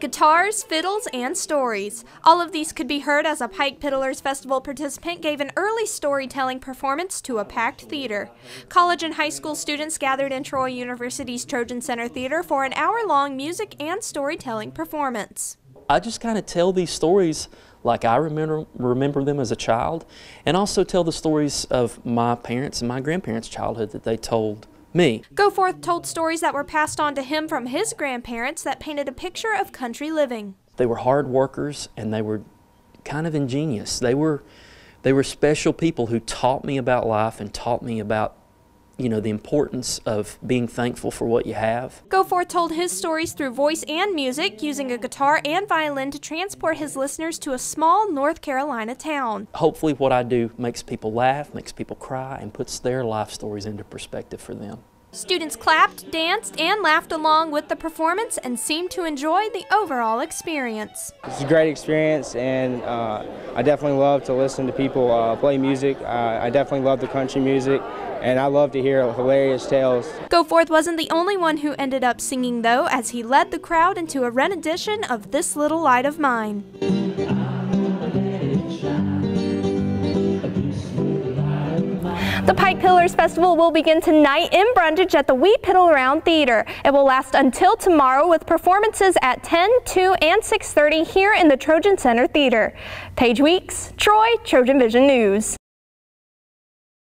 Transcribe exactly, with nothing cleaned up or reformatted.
Guitars, fiddles, and stories. All of these could be heard as a Pike Piddlers Festival participant gave an early storytelling performance to a packed theater. College and high school students gathered in Troy University's Trojan Center Theater for an hour-long music and storytelling performance. I just kind of tell these stories like I remember, remember them as a child, and also tell the stories of my parents and my grandparents' childhood that they told me. Goforth told stories that were passed on to him from his grandparents that painted a picture of country living. They were hard workers and they were kind of ingenious. They were, they were special people who taught me about life and taught me about, you know, the importance of being thankful for what you have. Goforth told his stories through voice and music, using a guitar and violin to transport his listeners to a small North Carolina town. Hopefully what I do makes people laugh, makes people cry, and puts their life stories into perspective for them. Students clapped, danced, and laughed along with the performance and seemed to enjoy the overall experience. It's a great experience, and uh, I definitely love to listen to people uh, play music. Uh, I definitely love the country music, and I love to hear hilarious tales. Goforth wasn't the only one who ended up singing, though, as he led the crowd into a rendition of This Little Light of Mine. The Pike Piddlers Festival will begin tonight in Brundage at the We Piddle Round Theater. It will last until tomorrow with performances at ten, two, and six thirty here in the Trojan Center Theater. Paige Weeks, Troy, Trojan Vision News.